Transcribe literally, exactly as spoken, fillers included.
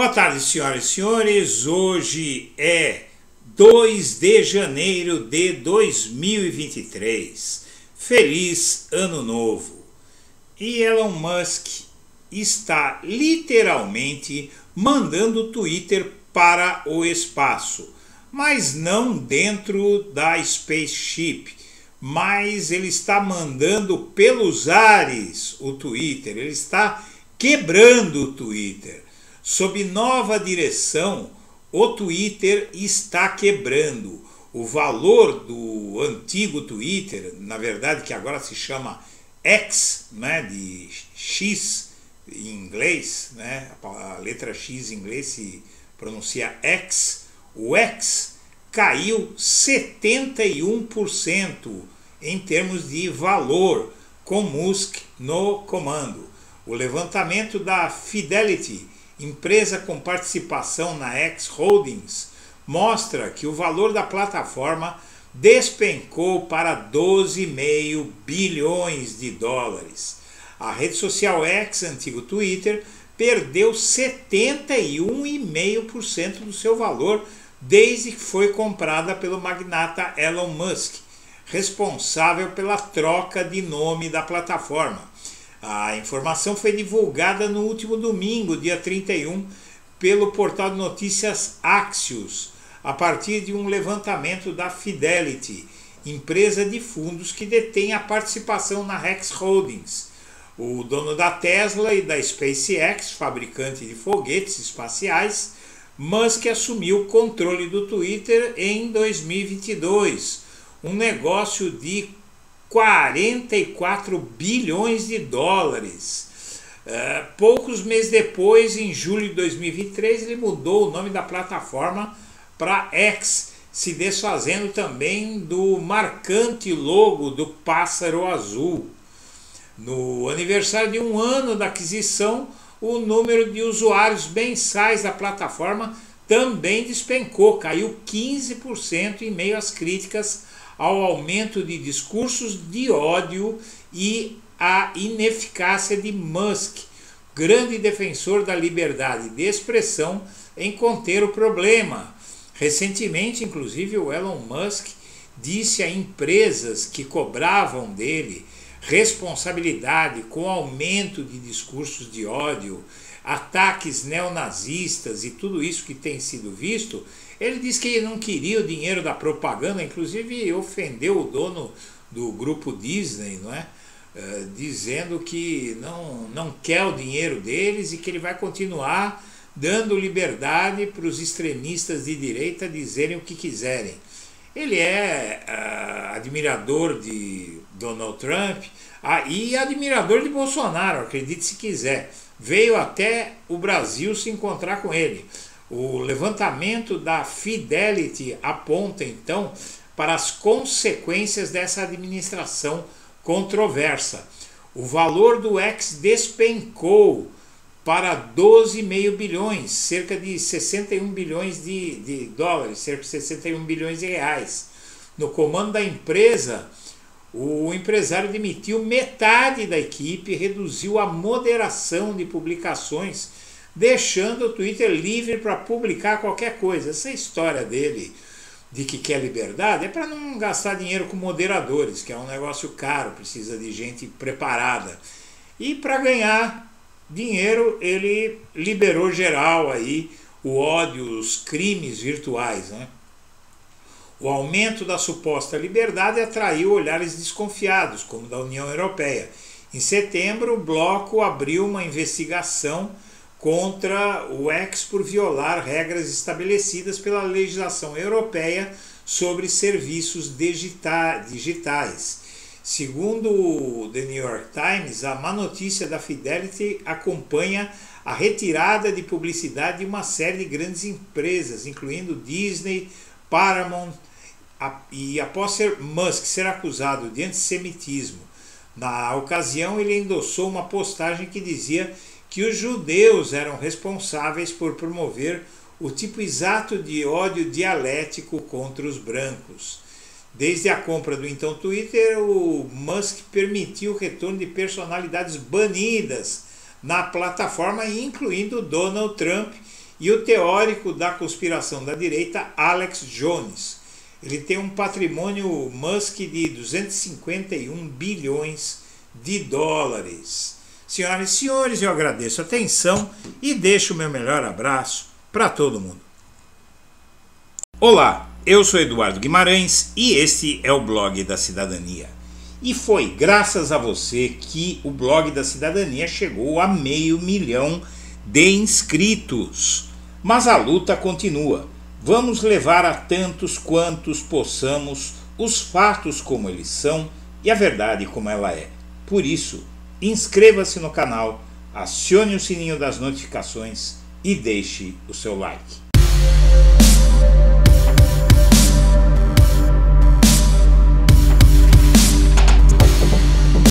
Boa tarde, senhoras e senhores. Hoje é dois de janeiro de dois mil e vinte e três. Feliz Ano Novo. E Elon Musk está literalmente mandando o Twitter para o espaço, mas não dentro da Spaceship, mas ele está mandando pelos ares o Twitter, ele está quebrando o Twitter. Sob nova direção, o Twitter está quebrando. O valor do antigo Twitter, na verdade que agora se chama X, né, de X em inglês, né, a letra X em inglês se pronuncia X, o X caiu setenta e um por cento em termos de valor, com Musk no comando. O levantamento da Fidelity, empresa com participação na X Holdings, mostra que o valor da plataforma despencou para doze vírgula cinco bilhões de dólares. A rede social X, antigo Twitter, perdeu setenta e um vírgula cinco por cento do seu valor desde que foi comprada pelo magnata Elon Musk, responsável pela troca de nome da plataforma. A informação foi divulgada no último domingo, dia trinta e um, pelo portal de notícias Axios, a partir de um levantamento da Fidelity, empresa de fundos que detém a participação na X Holdings. O dono da Tesla e da SpaceX, fabricante de foguetes espaciais, Musk assumiu o controle do Twitter em dois mil e vinte e dois, um negócio de quarenta e quatro bilhões de dólares. Uh, poucos meses depois, em julho de dois mil e vinte e três, ele mudou o nome da plataforma para X, se desfazendo também do marcante logo do pássaro azul. No aniversário de um ano da aquisição, o número de usuários mensais da plataforma também despencou, caiu quinze por cento em meio às críticas ao aumento de discursos de ódio e à ineficácia de Musk, grande defensor da liberdade de expressão, em conter o problema. Recentemente, inclusive, o Elon Musk disse a empresas que cobravam dele responsabilidade com aumento de discursos de ódio, ataques neonazistas e tudo isso que tem sido visto. Ele disse que ele não queria o dinheiro da propaganda, inclusive ofendeu o dono do grupo Disney, não é? Uh, dizendo que não, não quer o dinheiro deles e que ele vai continuar dando liberdade para os extremistas de direita dizerem o que quiserem. Ele é uh, admirador de Donald Trump ah, e admirador de Bolsonaro, acredite se quiser. Veio até o Brasil se encontrar com ele. O levantamento da Fidelity aponta então para as consequências dessa administração controversa. O valor do X despencou para doze vírgula cinco bilhões, cerca de sessenta e um bilhões de dólares, cerca de sessenta e um bilhões de reais. No comando da empresa, o empresário demitiu metade da equipe e reduziu a moderação de publicações, deixando o Twitter livre para publicar qualquer coisa. Essa história dele de que quer liberdade é para não gastar dinheiro com moderadores, que é um negócio caro, precisa de gente preparada. E para ganhar dinheiro, ele liberou geral aí o ódio, os crimes virtuais, né? O aumento da suposta liberdade atraiu olhares desconfiados, como da União Europeia. Em setembro, o bloco abriu uma investigação contra o X por violar regras estabelecidas pela legislação europeia sobre serviços digitais. Segundo o The New York Times, a má notícia da Fidelity acompanha a retirada de publicidade de uma série de grandes empresas, incluindo Disney, Paramount, e após ser Musk ser acusado de antissemitismo. Na ocasião, ele endossou uma postagem que dizia que os judeus eram responsáveis por promover o tipo exato de ódio dialético contra os brancos. Desde a compra do então Twitter, o Musk permitiu o retorno de personalidades banidas na plataforma, incluindo Donald Trump e o teórico da conspiração da direita Alex Jones. Ele tem um patrimônio Musk de duzentos e cinquenta e um bilhões de dólares. Senhoras e senhores, eu agradeço a atenção e deixo o meu melhor abraço para todo mundo. Olá, eu sou Eduardo Guimarães e este é o Blog da Cidadania. E foi graças a você que o Blog da Cidadania chegou a meio milhão de inscritos. Mas a luta continua. Vamos levar a tantos quantos possamos os fatos como eles são e a verdade como ela é. Por isso, inscreva-se no canal, acione o sininho das notificações e deixe o seu like.